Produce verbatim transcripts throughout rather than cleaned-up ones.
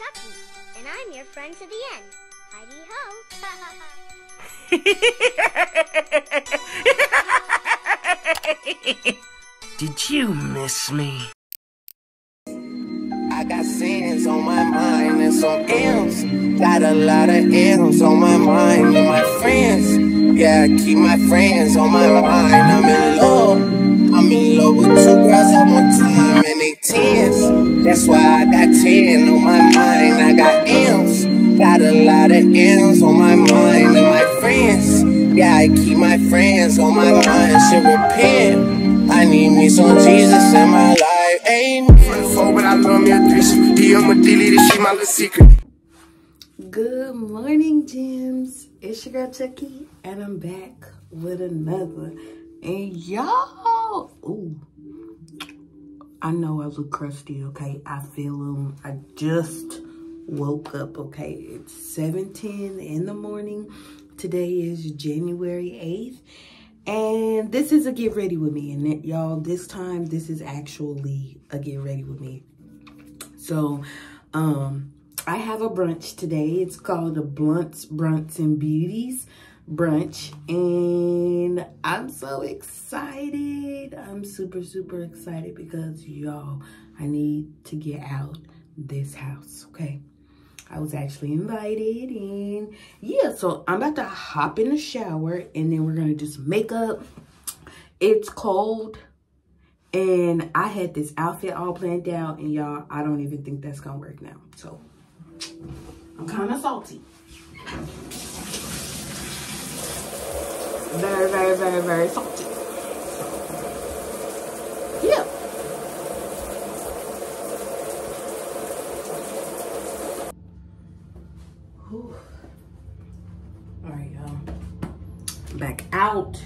Chucky, and I'm your friend to the end. Heidi ho! Did you miss me? I got sins on my mind and some M's. Got a lot of M's on my mind and my friends. Yeah, I keep my friends on my mind. I'm in love. I'm in love with two girls at one time and they tens. That's why I got ten on my mind. I got M's. Got a lot of M's on my mind and my friends. Yeah, I keep my friends on my mind. Should repent. I need me some Jesus in my life. Good morning, gems. It's your girl Chucky, and I'm back with another. And y'all, ooh, I know I look crusty, okay? I feel them. Um, I just woke up, okay? It's seven ten in the morning. Today is January eighth. And this is a get ready with me, and y'all, this time this is actually a get ready with me. So um I have a brunch today. It's called the Blunts, Brunch, and Beauties brunch, and I'm so excited. I'm super super excited because y'all, I need to get out this house, okay? I was actually invited, and yeah, so I'm about to hop in the shower and then we're gonna do some makeup. It's cold and I had this outfit all planned out, and y'all, I don't even think that's gonna work now. So I'm kind of salty. Very, very, very, very salty. Yeah. Back out. About to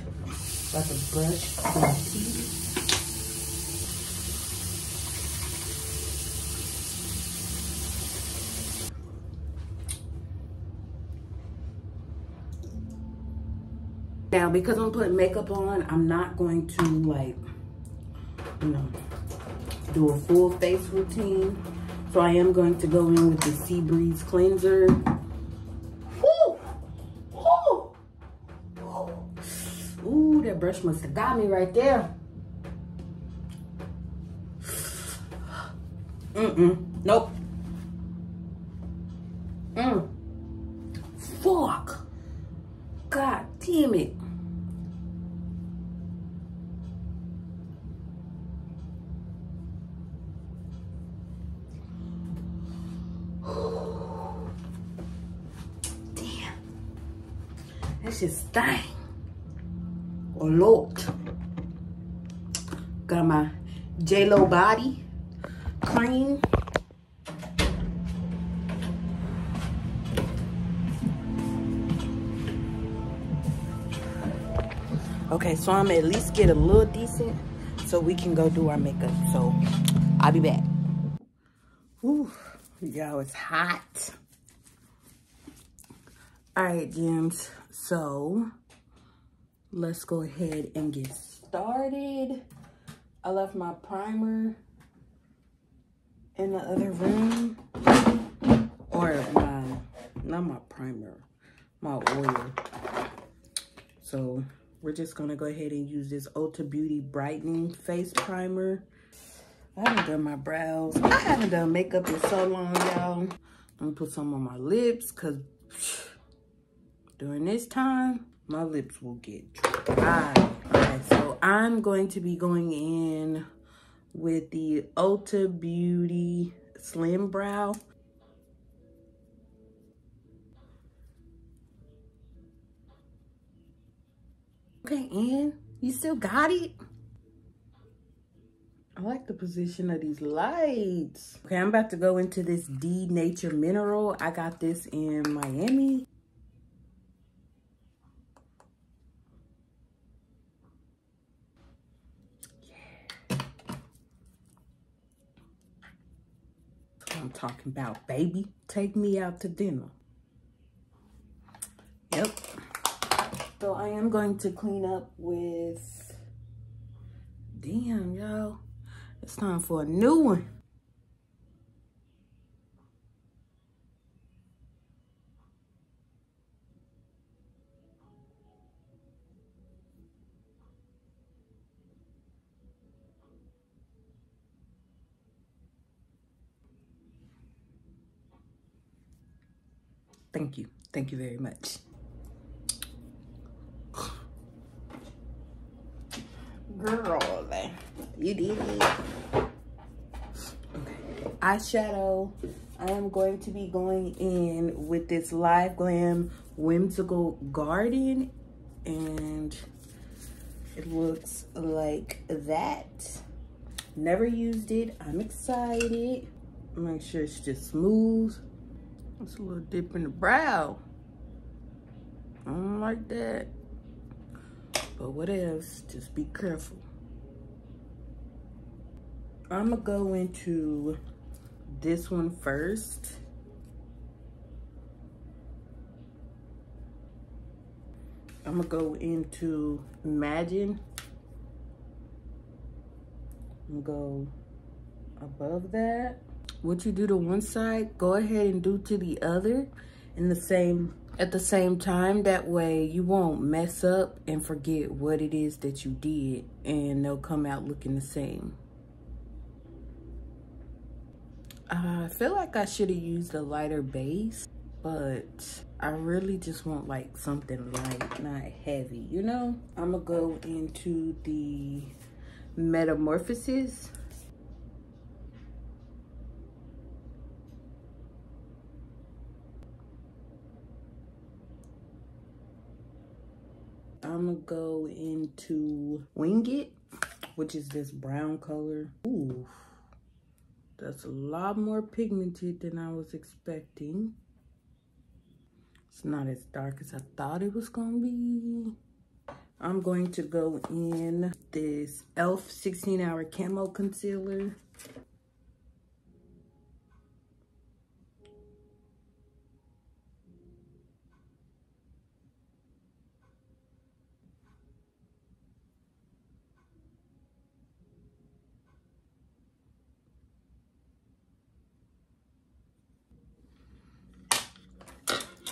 brush my teeth. Now, because I'm putting makeup on, I'm not going to, like, you know, do a full face routine. So I am going to go in with the Sea Breeze cleanser. That brush must have got me right there. Mm-mm. Nope. Mm. Fuck. God damn it. Damn. That's just dying. A lot. Got my J Lo body cream. Okay, so I'm at least get a little decent so we can go do our makeup. So I'll be back. Whew, yo, it's hot. All right, gems. So let's go ahead and get started. I left my primer in the other room. Or my, not my primer, my oil. So we're just gonna go ahead and use this Ulta Beauty Brightening Face Primer. I haven't done my brows. I haven't done makeup in so long, y'all. I'm gonna put some on my lips, cause during this time, my lips will get dry. Okay, so I'm going to be going in with the Ulta Beauty Slim Brow. Okay, and you still got it? I like the position of these lights. Okay, I'm about to go into this D Nature Mineral. I got this in Miami. I'm talking about, baby, take me out to dinner. Yep. So I am going to clean up with, damn, y'all, it's time for a new one. Thank you. Thank you very much. Girl, you did it. Okay. Eyeshadow. I am going to be going in with this Live Glam Whimsical Garden. And it looks like that. Never used it. I'm excited. Make sure it's just smooth. It's a little dip in the brow. I don't like that. But what else? Just be careful. I'm gonna go into this one first. I'm gonna go into Imagine. I'm gonna go above that. What you do to one side, go ahead and do to the other in the same at the same time. That way you won't mess up and forget what it is that you did, and they'll come out looking the same. I feel like I should have used a lighter base, but I really just want like something light, not heavy, you know? I'm gonna go into the Metamorphosis. I'm gonna go into Wing It, which is this brown color. Ooh. That's a lot more pigmented than I was expecting. It's not as dark as I thought it was gonna be. I'm going to go in this Elf sixteen hour Camo Concealer.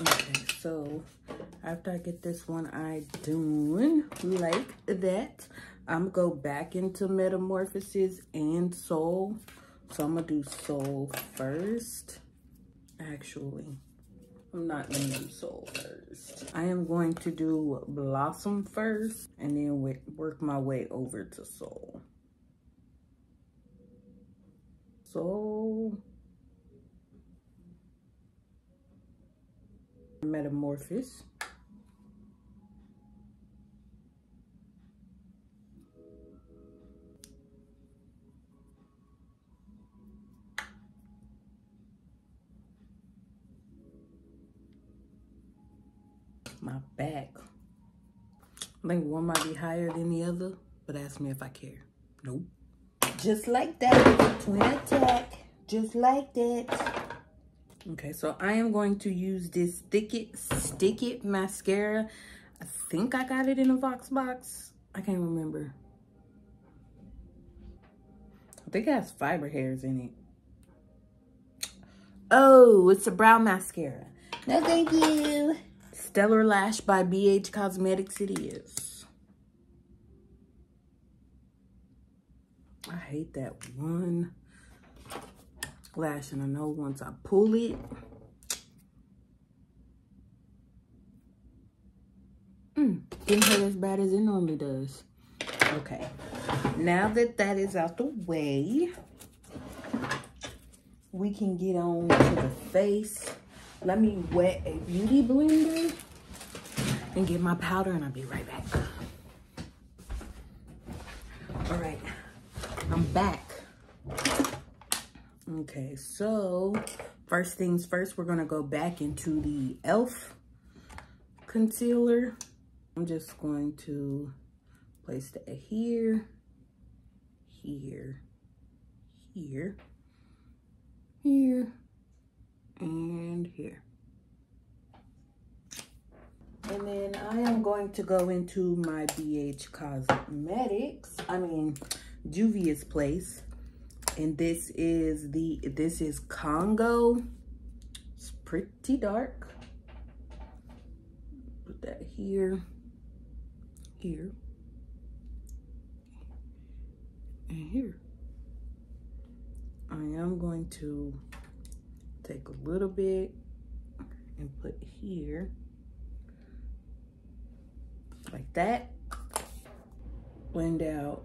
Okay, so after I get this one eye done like that, I'm going to go back into Metamorphosis and Soul. So I'm going to do Soul first. Actually, I'm not going to do Soul first. I am going to do Blossom first and then work my way over to Soul. Soul. Metamorphosis. My back. I think one might be higher than the other, but ask me if I care. Nope. Just like that. Twin attack. Just like that. Okay, so I am going to use this Thick It, Stick It mascara. I think I got it in a Vox box. I can't remember. I think it has fiber hairs in it. Oh, it's a brow mascara. No, thank you. Stellar Lash by B H Cosmetics it is. I hate that one lash, and I know once I pull it, mm, didn't hurt as bad as it normally does. Okay, now that that is out the way, we can get on to the face. Let me wet a beauty blender and get my powder, and I'll be right back. All right, I'm back. Okay, so first things first, we're gonna go back into the Elf concealer. I'm just going to place that here, here, here, here, and here. And then I am going to go into my B H Cosmetics, I mean, Juvia's Place. And this is the, this is Congo. It's pretty dark. Put that here, here, and here. I am going to take a little bit and put here like that. Blend out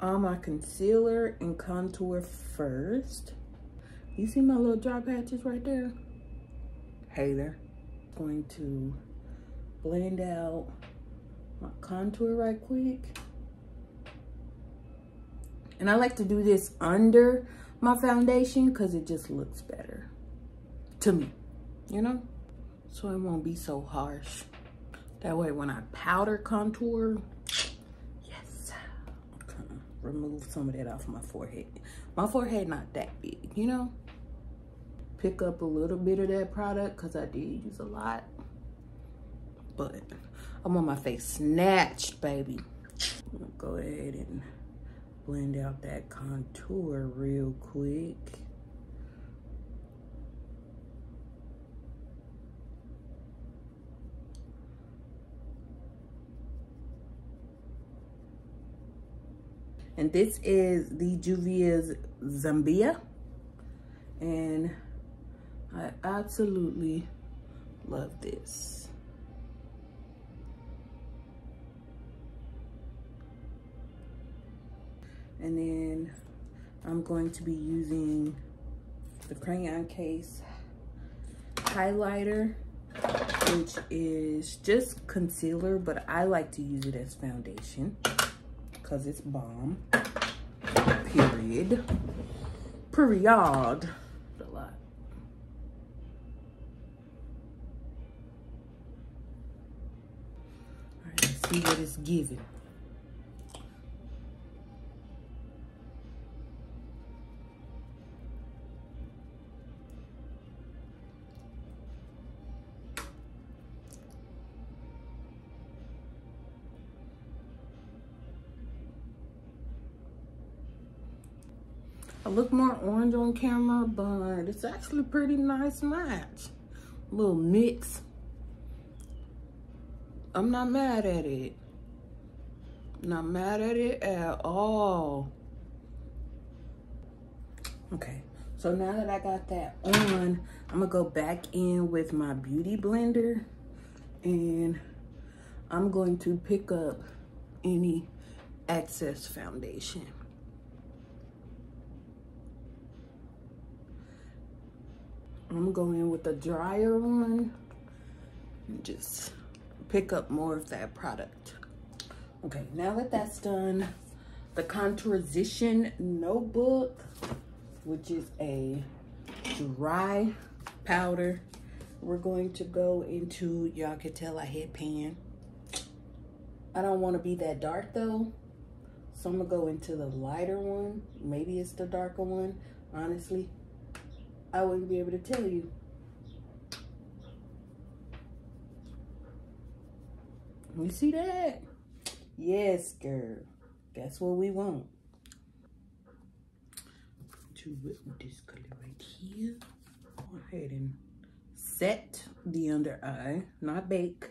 all my concealer and contour first. You see my little dry patches right there? Hater. Going to blend out my contour right quick. And I like to do this under my foundation because it just looks better to me, you know? So it won't be so harsh. That way when I powder contour, yes. Okay, remove some of that off my forehead. My forehead not that big, you know? Pick up a little bit of that product because I did use a lot. But I want my face snatched, baby. I'm gonna go ahead and blend out that contour real quick. And this is the Juvia's Zambia. And I absolutely love this. And then I'm going to be using the Crayon Case highlighter, which is just concealer, but I like to use it as foundation because it's bomb, period. Period, a lot. All right, let's see what it's giving. I look more orange on camera, but it's actually a pretty nice match. A little mix. I'm not mad at it. Not mad at it at all. Okay, so now that I got that on, I'm gonna go back in with my beauty blender and I'm going to pick up any excess foundation. I'm gonna go in with the drier one and just pick up more of that product. Okay, now that that's done, the Contourization Notebook, which is a dry powder, we're going to go into, y'all can tell I hit pan. I don't wanna be that dark though, so I'm gonna go into the lighter one. Maybe it's the darker one, honestly. I wouldn't be able to tell you. You see that? Yes, girl. That's what we want. To put this color right here. Go ahead and set the under eye, not bake.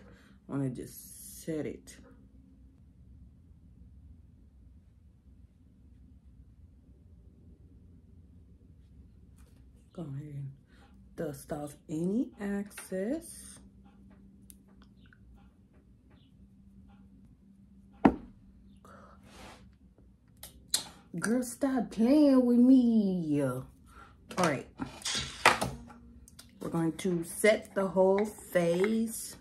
I want to just set it. Go ahead and dust off any excess. Girl, stop playing with me. All right. We're going to set the whole face.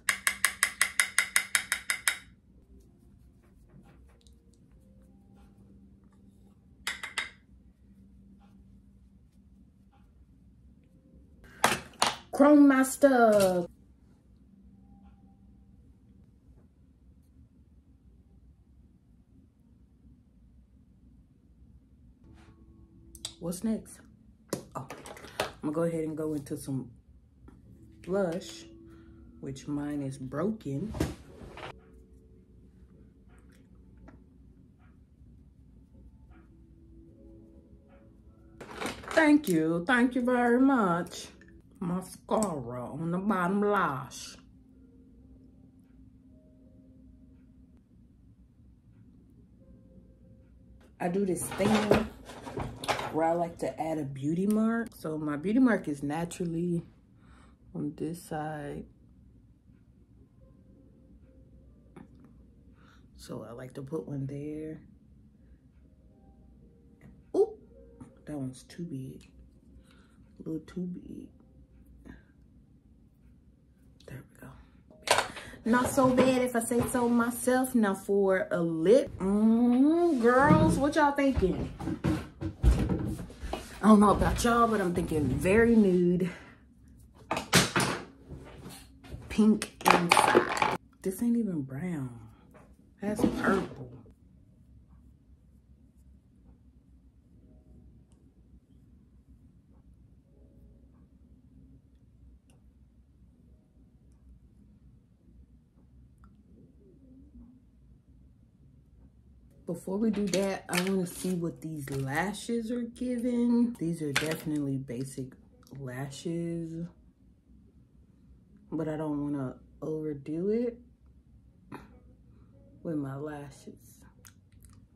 Chrome master. What's next? Oh, I'm gonna go ahead and go into some blush, which mine is broken. Thank you, thank you very much. Mascara on the bottom lash. I do this thing where I like to add a beauty mark. So my beauty mark is naturally on this side. So I like to put one there. Oop, that one's too big. A little too big. There we go. Not so bad if I say so myself. Now for a lip. Mm, girls, what y'all thinking? I don't know about y'all, but I'm thinking very nude. Pink inside. This ain't even brown. That's purple. Before we do that, I want to see what these lashes are giving. These are definitely basic lashes, but I don't want to overdo it with my lashes.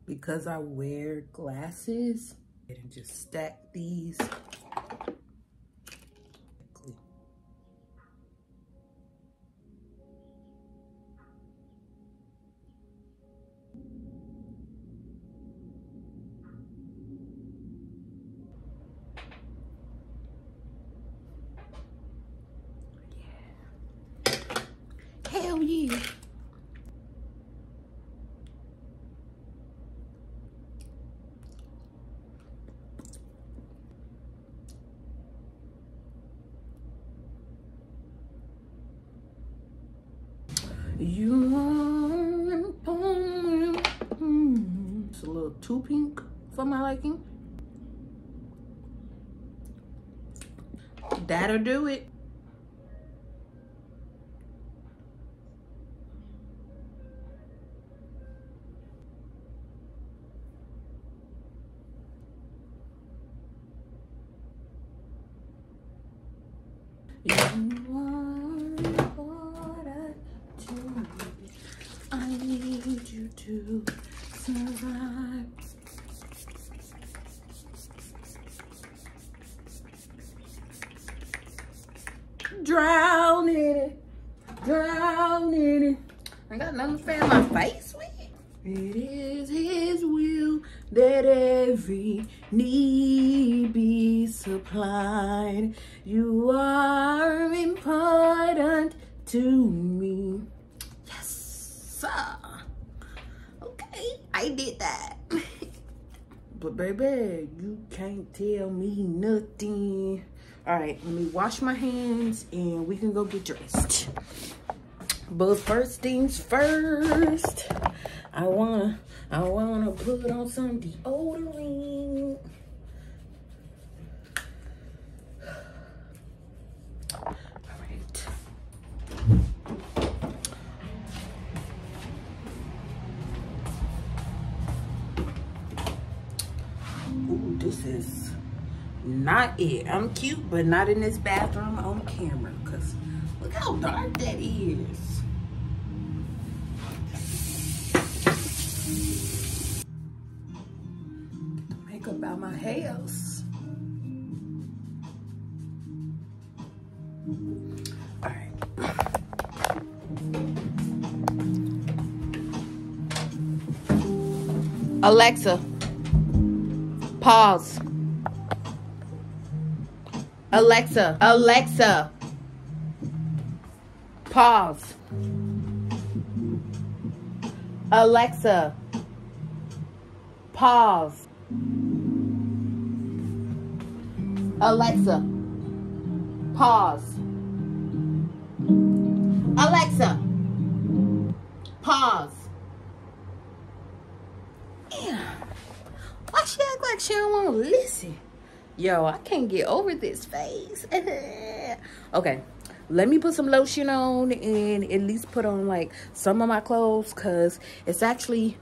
Because I wear glasses, and just stack these. It's a little too pink for my liking. That'll do it. Drown in it, drown in it. I got nothing to fan my face with. It is his will that every need be supplied. You are important to me. Yes, sir. Okay, I did that. But baby, you can't tell me nothing. All right, let me wash my hands and we can go get dressed. But first things first, I wanna, I wanna put on some deodorant. All right. Ooh, this is not it. I'm cute, but not in this bathroom on camera, because look how dark that is. Get the makeup out my house. All right. Alexa, pause. Alexa, Alexa, pause. Alexa, pause. Alexa, pause. Alexa, pause. Yeah. Why she act like she don't want to listen? Yo, I can't get over this face. Okay, let me put some lotion on and at least put on like some of my clothes, because it's actually,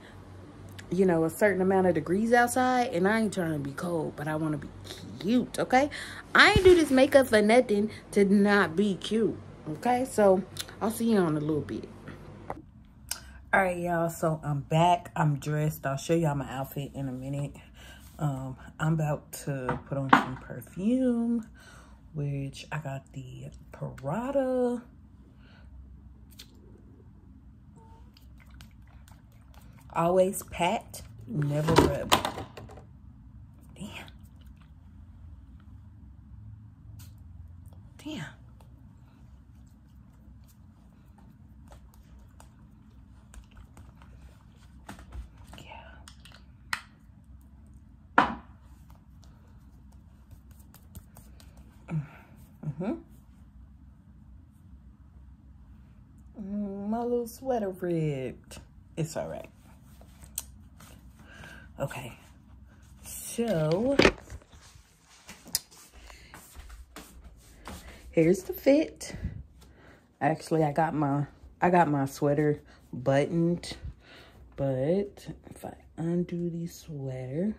you know, a certain amount of degrees outside and I ain't trying to be cold, but I want to be cute, okay? I ain't do this makeup for nothing to not be cute, okay? So I'll see you on a little bit. All right, y'all, so I'm back. I'm dressed. I'll show y'all my outfit in a minute. Um, I'm about to put on some perfume which I got the Prada Always Pat, Never Rub. Damn. Damn. Sweater ribbed. It's all right. Okay, so here's the fit. Actually, I got my I got my sweater buttoned, but if I undo the sweater,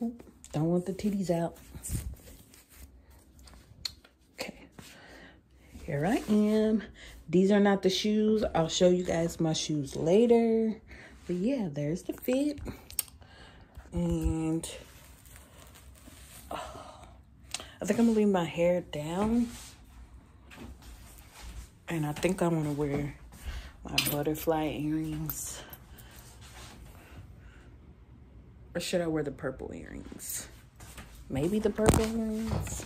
don't want the titties out. Here I am. These are not the shoes. I'll show you guys my shoes later. But yeah, there's the fit. And oh, I think I'm gonna leave my hair down. And I think I want to wear my butterfly earrings. Or should I wear the purple earrings? Maybe the purple earrings.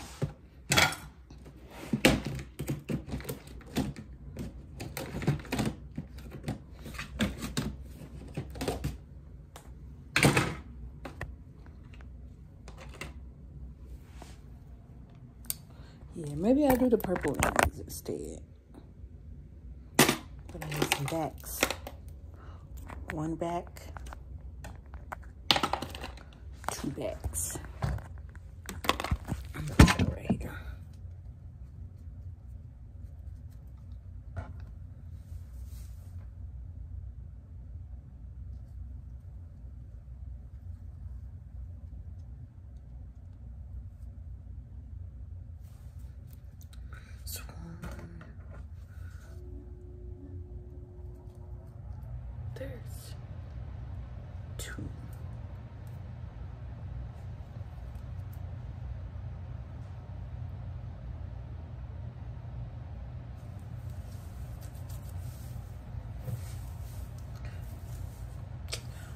Maybe I'll do the purple ones instead. But I need some backs. One back. Two backs. I'm gonna go right here.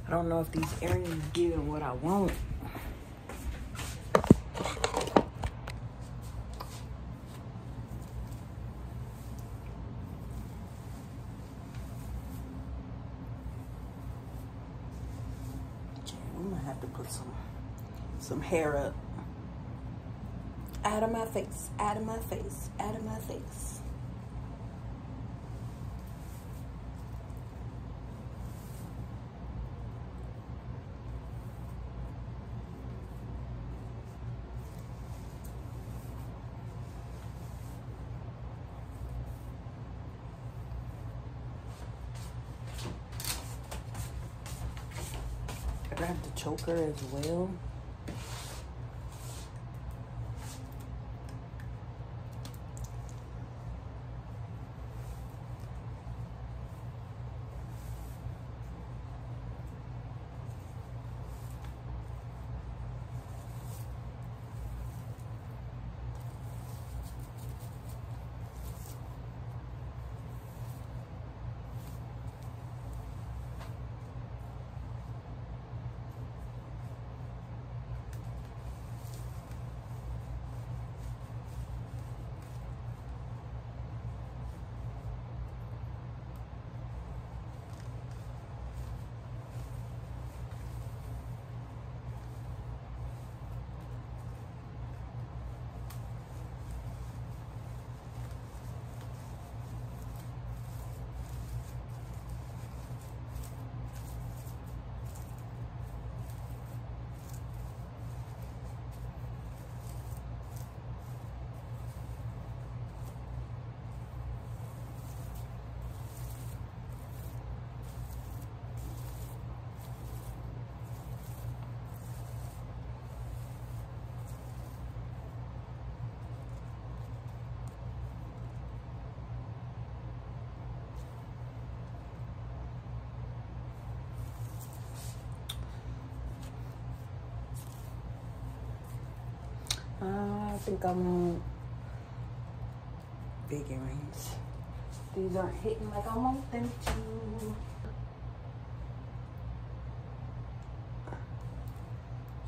I don't know if these earrings give what I want. Okay, I'm gonna have to put some some hair up. Out of my face, out of my face, out of my face. Choker as well. think I want big earrings. These aren't hitting like I want them to.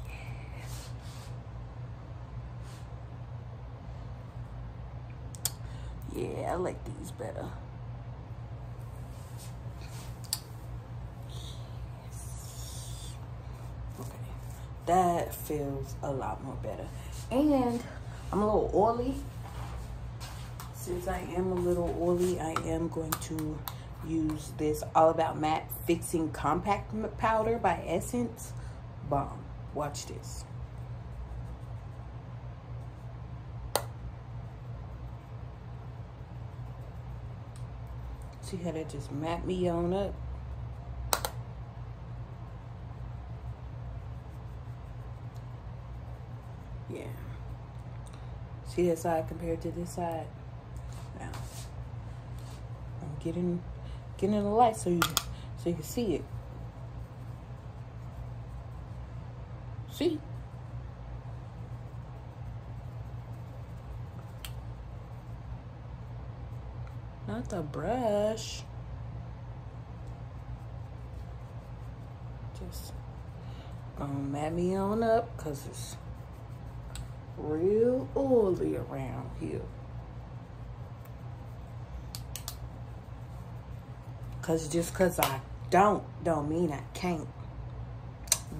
Yes. Yeah, I like these better. Yes. Okay. That feels a lot more better. And I'm a little oily. Since I am a little oily, I am going to use this All About Matte Fixing Compact Powder by Essence. Bomb. Watch this. See how that just matte me on up? Yeah. See that side compared to this side? I'm getting getting in the light so you so you can see it. See? Not the brush. Just gonna mat me on up because it's real oily around here. Cause just cause I don't, don't mean I can't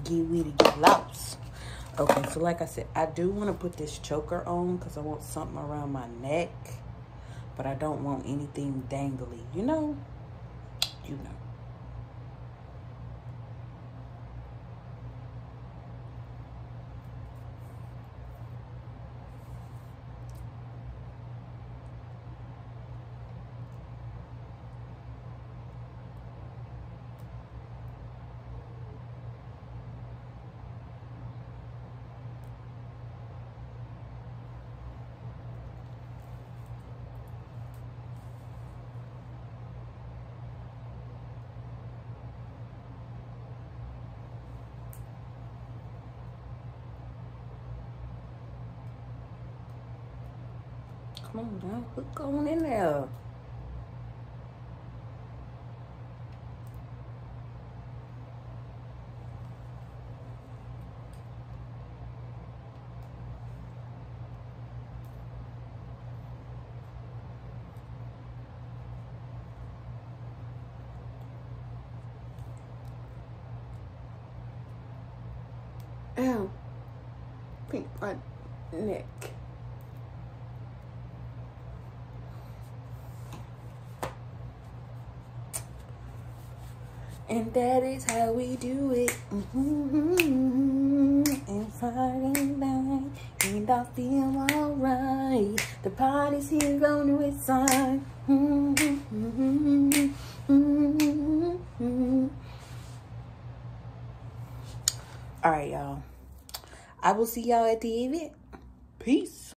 get with it, get lost. Okay, so like I said, I do want to put this choker on cause I want something around my neck, but I don't want anything dangly, you know, you know. Come on now, what's going in there? Ow. Pink on neck. And that is how we do it. Mm-hmm. And Friday night, and I feel alright. The party's here on the west side. Mm-hmm. Mm-hmm. Alright, y'all. I will see y'all at the event. Peace.